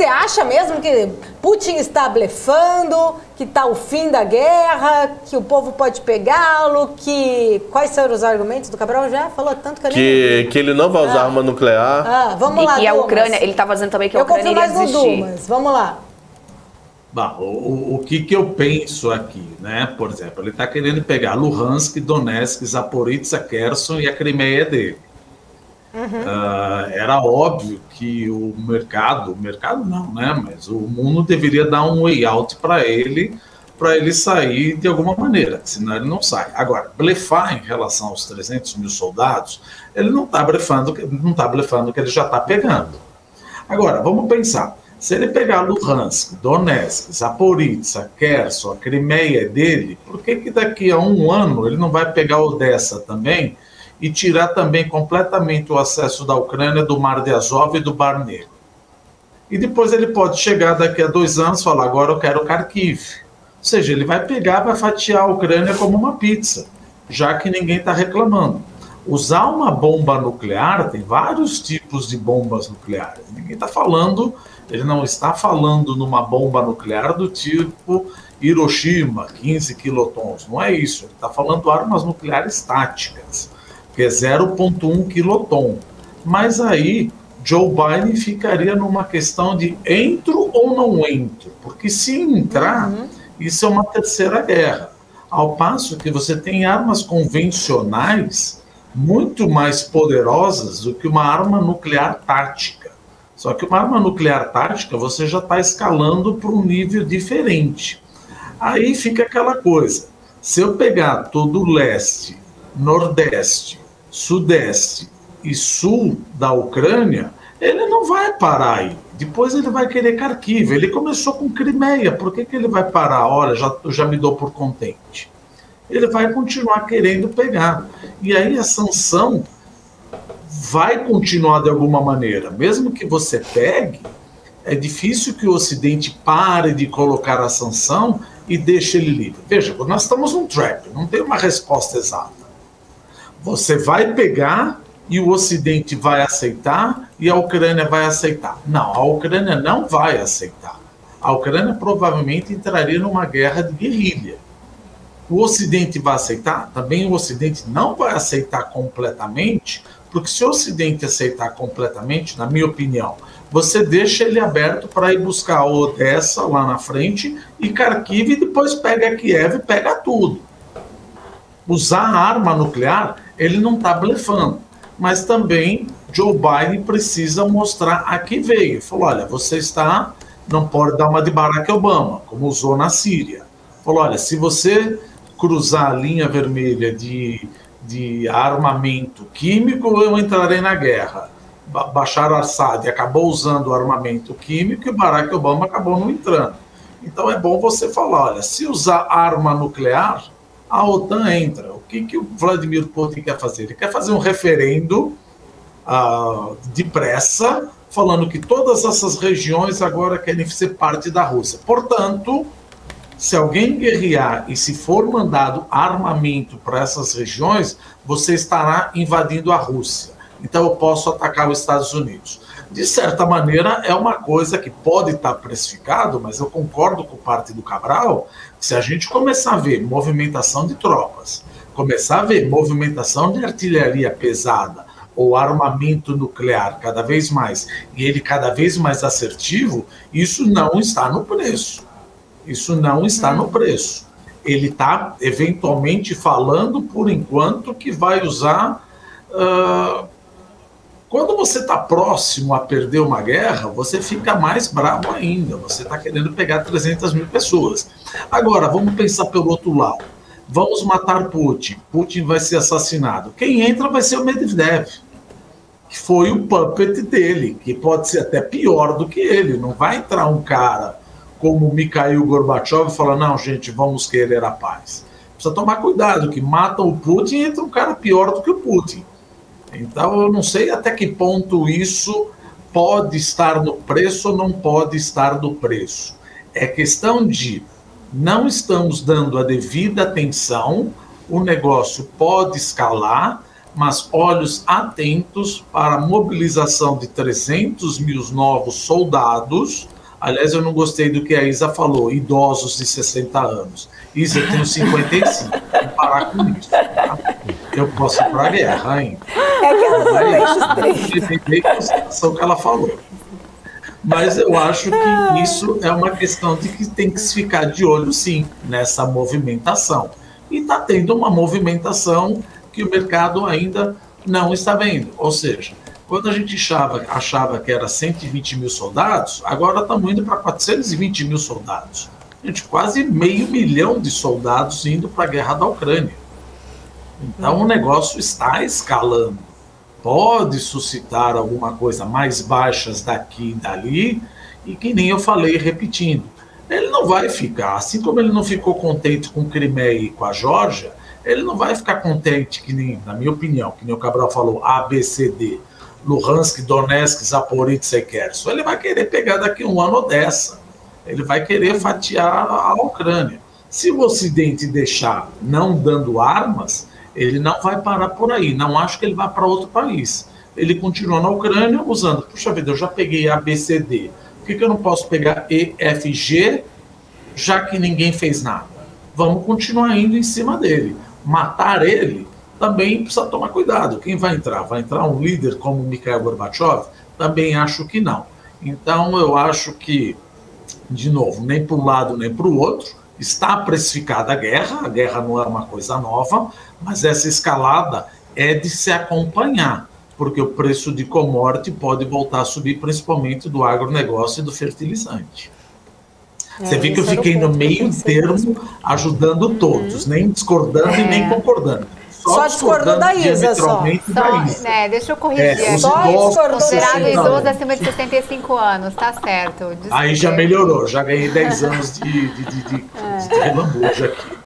Você acha mesmo que Putin está blefando, que está o fim da guerra, que o povo pode pegá-lo, que... Quais são os argumentos do Cabral? Já falou tanto que eu nem... Que ele não vai usar arma nuclear. Vamos lá, e a Ucrânia, ele está vazando também que a Ucrânia iria desistir. Eu confio mais no Dumas, vamos lá. Bom, o que eu penso aqui, né? Por exemplo, ele está querendo pegar Luhansk, Donetsk, Zaporizhzhia, Kherson e a Crimeia dele. Uhum. Era óbvio que o mercado não, né? Mas o mundo deveria dar um way out para ele sair de alguma maneira, senão ele não sai. Agora, blefar em relação aos 300 mil soldados, ele não está blefando, que ele já está pegando. Agora, vamos pensar, se ele pegar Luhansk, Donetsk, Zaporizhzhia, Kherson, a Crimeia dele, por que que daqui a um ano ele não vai pegar Odessa também? E tirar também completamente o acesso da Ucrânia do Mar de Azov e do Mar Negro. E depois ele pode chegar daqui a 2 anos e falar, agora eu quero Kharkiv. Ou seja, ele vai pegar, vai fatiar a Ucrânia como uma pizza, já que ninguém está reclamando. Usar uma bomba nuclear, tem vários tipos de bombas nucleares. Ninguém está falando, ele não está falando numa bomba nuclear do tipo Hiroshima, 15 quilotons, não é isso. Ele está falando de armas nucleares táticas, que é 0,1 quiloton. Mas aí, Joe Biden ficaria numa questão de entro ou não entro, porque se entrar, isso é uma terceira guerra. Ao passo que você tem armas convencionais muito mais poderosas do que uma arma nuclear tática. Só que uma arma nuclear tática, você já está escalando para um nível diferente. Aí fica aquela coisa, se eu pegar todo o leste, nordeste, sudeste e sul da Ucrânia, ele não vai parar aí. Depois ele vai querer Kharkiv. Ele começou com Crimeia. Por que que ele vai parar? Olha, já me dou por contente. Ele vai continuar querendo pegar. E aí a sanção vai continuar de alguma maneira. Mesmo que você pegue, é difícil que o Ocidente pare de colocar a sanção e deixe ele livre. Veja, nós estamos num trap. Não tem uma resposta exata. Você vai pegar e o Ocidente vai aceitar e a Ucrânia vai aceitar. Não, a Ucrânia não vai aceitar. A Ucrânia provavelmente entraria numa guerra de guerrilha. O Ocidente vai aceitar? Também o Ocidente não vai aceitar completamente, porque se o Ocidente aceitar completamente, na minha opinião, você deixa ele aberto para ir buscar a Odessa lá na frente e Kharkiv e depois pega Kiev e pega tudo. Usar a arma nuclear, ele não está blefando. Mas também Joe Biden precisa mostrar a que veio. Falou, olha, você está, não pode dar uma de Barack Obama, como usou na Síria. Falou, olha, se você cruzar a linha vermelha de armamento químico, eu entrarei na guerra. Bashar al-Assad acabou usando o armamento químico e Barack Obama acabou não entrando. Então é bom você falar, olha, se usar arma nuclear, a OTAN entra. O que que o Vladimir Putin quer fazer? Ele quer fazer um referendo depressa, falando que todas essas regiões agora querem ser parte da Rússia. Portanto, se alguém guerrear e se for mandado armamento para essas regiões, você estará invadindo a Rússia. Então eu posso atacar os Estados Unidos. De certa maneira, é uma coisa que pode estar precificado, mas eu concordo com parte do Cabral, que se a gente começar a ver movimentação de tropas, começar a ver movimentação de artilharia pesada ou armamento nuclear cada vez mais, e ele cada vez mais assertivo, isso não está no preço. Isso não está no preço. Ele está, eventualmente, falando, por enquanto, que vai usar... Quando você está próximo a perder uma guerra, você fica mais bravo ainda. Você está querendo pegar 300 mil pessoas. Agora, vamos pensar pelo outro lado. Vamos matar Putin. Putin vai ser assassinado. Quem entra vai ser o Medvedev, que foi o puppet dele, que pode ser até pior do que ele. Não vai entrar um cara como Mikhail Gorbachev e falar, não, gente, vamos querer a paz. Precisa tomar cuidado, que matam o Putin e entra um cara pior do que o Putin. Então, eu não sei até que ponto isso pode estar no preço ou não pode estar no preço. É questão de não estamos dando a devida atenção, o negócio pode escalar, mas olhos atentos para a mobilização de 300 mil novos soldados. Aliás, eu não gostei do que a Isa falou, idosos de 60 anos. Isa, eu tenho 55, vou parar com isso. Tá? Eu posso ir para a guerra, hein? É que eu não que ela falou. Mas eu acho que isso é uma questão de que tem que se ficar de olho, sim, nessa movimentação. E está tendo uma movimentação que o mercado ainda não está vendo. Ou seja, quando a gente achava que era 120 mil soldados, agora estamos indo para 420 mil soldados. Gente, quase meio milhão de soldados indo para a guerra da Ucrânia. Então o negócio está escalando. Pode suscitar alguma coisa mais baixas daqui e dali, e que nem eu falei repetindo. Ele não vai ficar, assim como ele não ficou contente com Crimeia e com a Geórgia, ele não vai ficar contente, que nem, na minha opinião, que nem o Cabral falou, A, B, C, D, Luhansk, Donetsk, Zaporizhzhia e Kherson. Ele vai querer pegar daqui um ano Odessa. Ele vai querer fatiar a Ucrânia. Se o Ocidente deixar não dando armas, ele não vai parar por aí. Não acho que ele vá para outro país. Ele continua na Ucrânia usando, puxa vida, eu já peguei A, B, C, D. Por que eu não posso pegar E, F, G, já que ninguém fez nada? Vamos continuar indo em cima dele. Matar ele também precisa tomar cuidado. Quem vai entrar? Vai entrar um líder como Mikhail Gorbachev? Também acho que não. Então eu acho que, de novo, nem para um lado nem para o outro, está precificada a guerra não é uma coisa nova, mas essa escalada é de se acompanhar, porque o preço de commodity pode voltar a subir, principalmente do agronegócio e do fertilizante. Você vê que eu fiquei no meio termo ajudando todos, nem discordando e nem concordando. Só discordou da Isa, só. Né, deixa eu corrigir. Só discordou considerado idoso acima de 65 anos, tá certo. Desculpa. Aí já melhorou, já ganhei 10 anos de relambuja aqui.